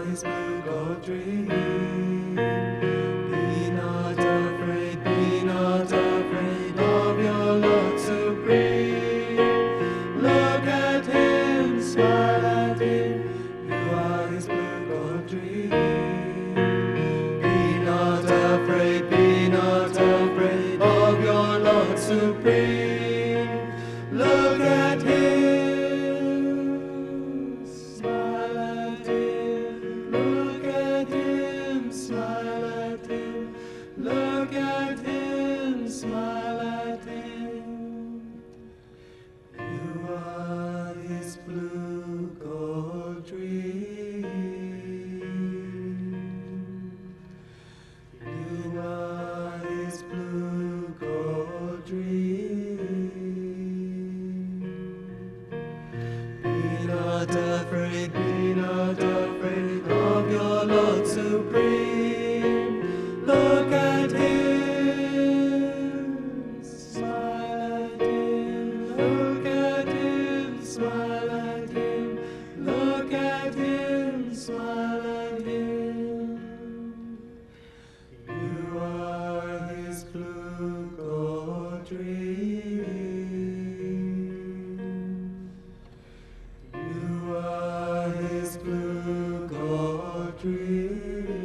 on his blue gold dream. Be not afraid of your Lord Supreme. Look at him, smile at him, you are his blue gold dream. Be not afraid of your Lord Supreme. Look at him. Look at him, smile at him. You are his blue gold dream. You are his blue gold dream. Be not afraid, be not afraid of your Lord Supreme. Look at him, smile at him, look at him, smile at him, look at him, smile at him. You are his blue gold dream. You are his blue gold dream.